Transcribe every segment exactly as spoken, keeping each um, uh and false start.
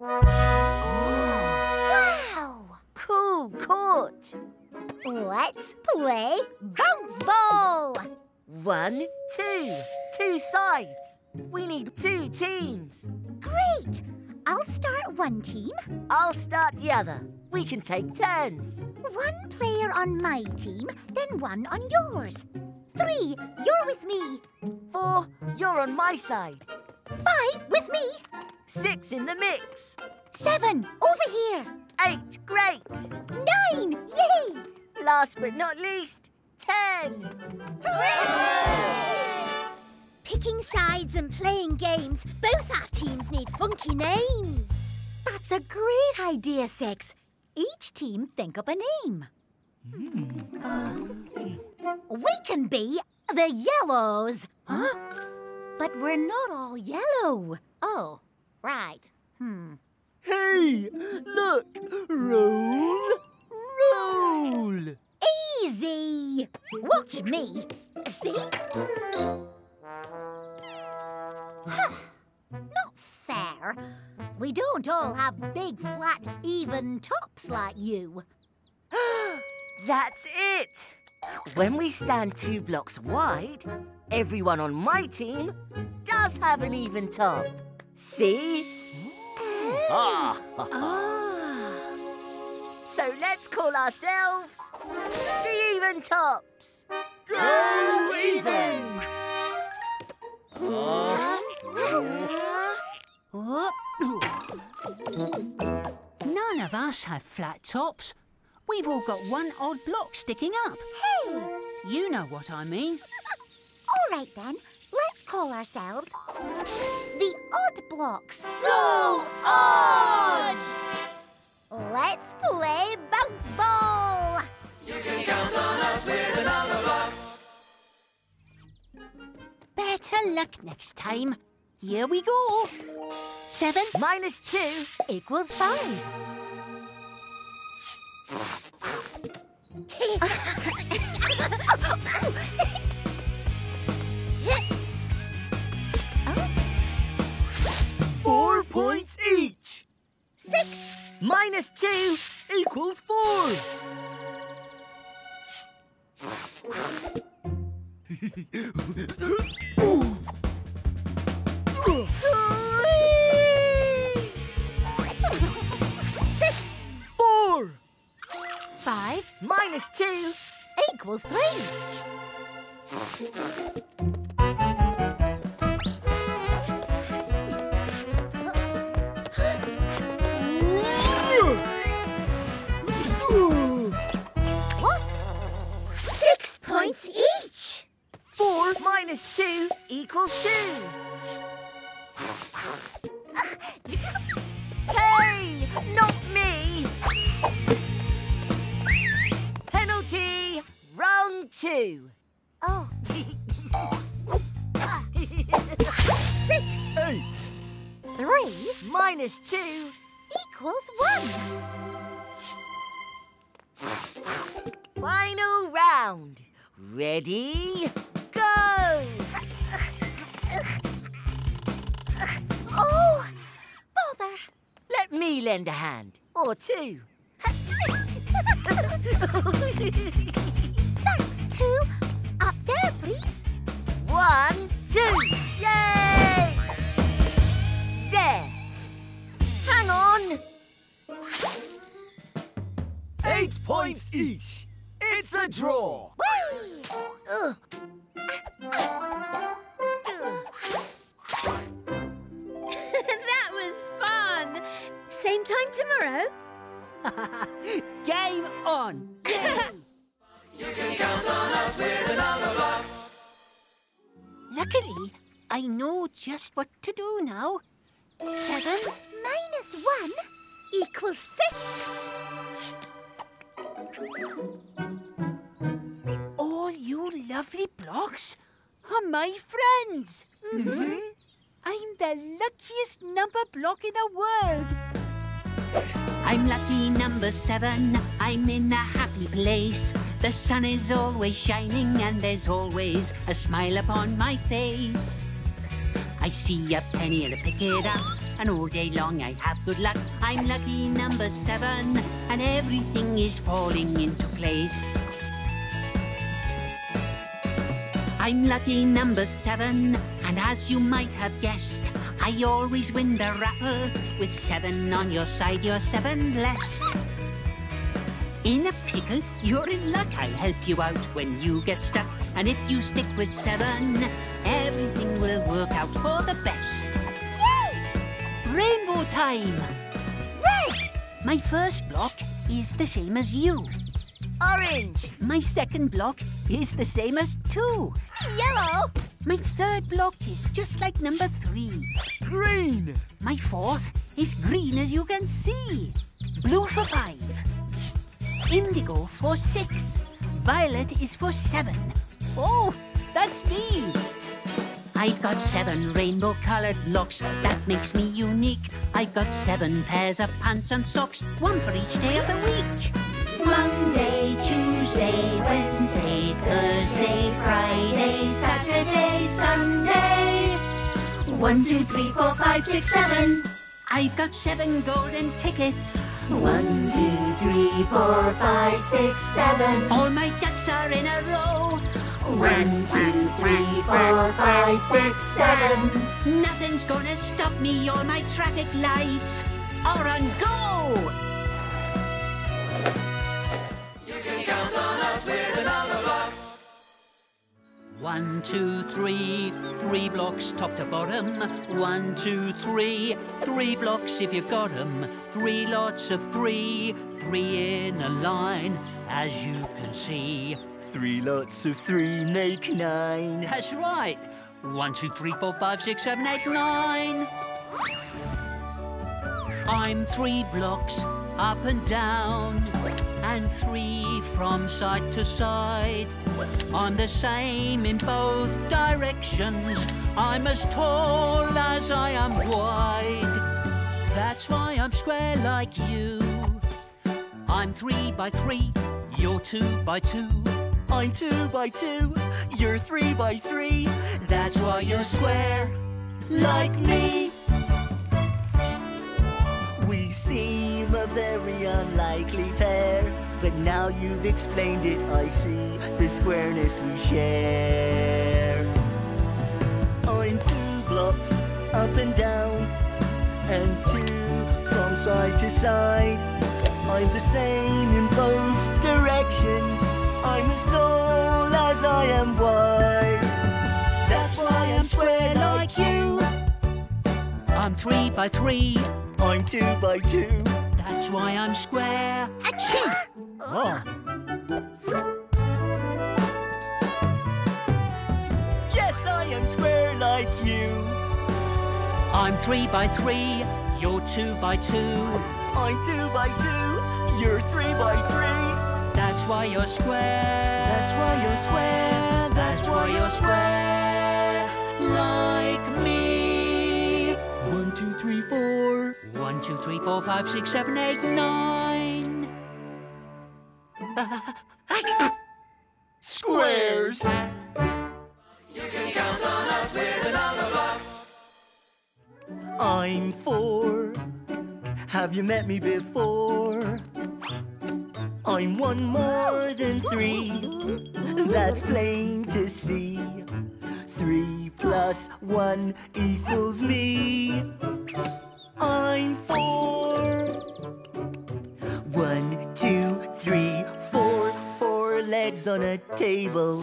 Wow! Cool court. Let's play bounce ball. One, two. Two sides. We need two teams. Great! I'll start one team. I'll start the other. We can take turns. One player on my team, then one on yours. Three, you're with me. Four, you're on my side. Five, with me. Six in the mix. Seven, over here. Eight, great. Nine, yay! Last but not least, ten. Hooray! Picking sides and playing games, both our teams need funky names. That's a great idea, Six. Each team think up a name. Mm. Uh, we can be the Yellows. Huh? But we're not all yellow. Oh, right. Hmm. Hey, look. Roll, roll. Easy. Watch me. See? Huh. Not fair. We don't all have big, flat, even tops like you. That's it. When we stand two blocks wide, everyone on my team does have an even top. See? Ah. Ah. So let's call ourselves the Even Tops. Go Evens! None of us have flat tops. We've all got one odd block sticking up. Hey! You know what I mean. All right then, let's call ourselves the Odd Blocks. Go Odds! Let's play bounce ball! You can count on us with the number blocks. Better luck next time. Here we go. Seven minus two equals five. Four points each. Six minus two equals four. Six, four, five minus two equals three. What? Six points each. Four minus two equals two. Hey, not me. Penalty, wrong two. Oh. Six. Eight. Three minus two equals one. Final round. Ready? Oh, bother. Let me lend a hand, or two. Thanks, two. Up there, please. One, two. Yay! There. Hang on. Eight points each. It's a draw. Whee! That was fun. Same time tomorrow. Game on. You can count on us with the number blocks. Luckily, I know just what to do now. Seven minus one equals six. You lovely blocks are my friends. Mm-hmm. I'm the luckiest number block in the world. I'm lucky number seven. I'm in a happy place. The sun is always shining and there's always a smile upon my face. I see a penny and I pick it up. and all day long I have good luck. I'm lucky number seven, and everything is falling into place. I'm lucky number seven, and as you might have guessed, I always win the raffle. With seven on your side, you're seven less. In a pickle, you're in luck. I'll help you out when you get stuck. And if you stick with seven, everything will work out for the best. Yay! Rainbow time! Red! My first block is the same as you. Orange! My second block is the same as two. Yellow! My third block is just like number three. Green! My fourth is green, as you can see. Blue for five. Indigo for six. Violet is for seven. Oh, that's me! I've got seven rainbow-coloured blocks. That makes me unique. I've got seven pairs of pants and socks, one for each day of the week. Monday, Tuesday, Wednesday, Thursday, Friday, Saturday, Sunday. One, two, three, four, five, six, seven. I've got seven golden tickets. One, two, three, four, five, six, seven. All my ducks are in a row. One, two, three, four, five, six, seven. Nothing's gonna stop me. All my traffic lights are on go. You can count on us with the Numberblocks. One, two, three, three blocks top to bottom. One, two, three, three blocks if you got 'em. Three lots of three, three in a line, as you can see. Three lots of three make nine. That's right. One, two, three, four, five, six, seven, eight, nine. I'm three blocks up and down, and three from side to side. I'm the same in both directions. I'm as tall as I am wide. That's why I'm square like you. I'm three by three, you're two by two. I'm two by two, you're three by three. That's why you're square like me. We seem a very unlikely pair, but now you've explained it, I see the squareness we share. I'm two blocks up and down, and two from side to side. I'm the same in both directions. I'm as tall as I am wide. That's why I'm square like you. I'm three by three. I'm two by two. That's why I'm square. Achoo! Oh. Yes, I am square like you. I'm three by three. You're two by two. I'm two by two. You're three by three. That's why you're square. That's why you're square. That's why you're square like me. One, two, three, four. One, two, three, four, five, six, seven, eight, nine. Squares. You can count on us with the Numberblocks. I'm four. Have you met me before? I'm one more than three. That's plain to see. Three plus one equals me. I'm four. One, two, three, four. Four legs on a table.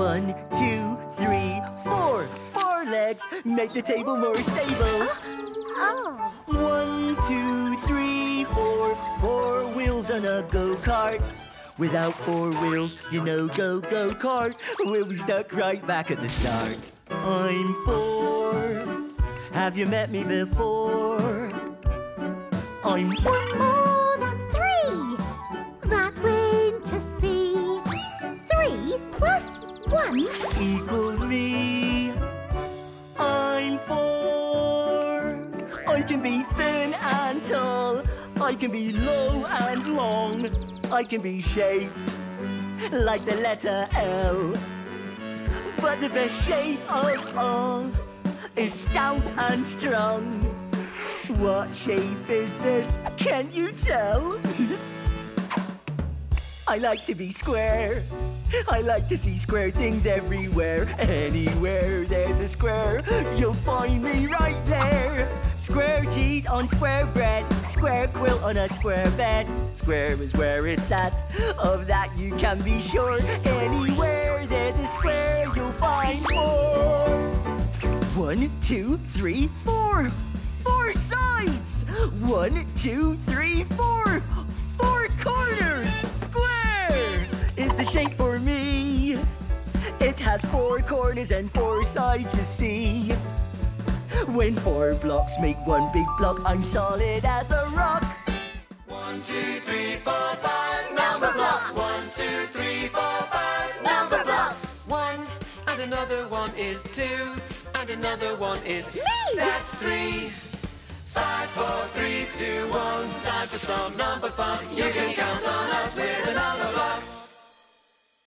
One, two, three, four. Four legs make the table more stable. Oh. One, two, three, four. Four wheels on a go-kart. Without four wheels, you know go-go-kart. We'll be stuck right back at the start. I'm four. Have you met me before? I'm one more than three. That's plain to see. Three plus one equals me. I'm four. I can be thin and tall. I can be low and long. I can be shaped like the letter L. But the best shape of all is stout and strong. What shape is this? Can you tell? I like to be square. I like to see square things everywhere. Anywhere there's a square, you'll find me right there. Square cheese on square bread, square quilt on a square bed. Square is where it's at, of that you can be sure. Anywhere there's a square, you'll find four. One, two, three, four. Four sides. One, two, three, four. Four corners. Square is the shape for me. It has four corners and four sides, you see. When four blocks make one big block, I'm solid as a rock. One, two, three, four, five, number blocks. One, two, three, four, five, number blocks. One and another one is two, and another one is me. That's three. Five, four, three, two, one. Time for some number fun. You can count on us with an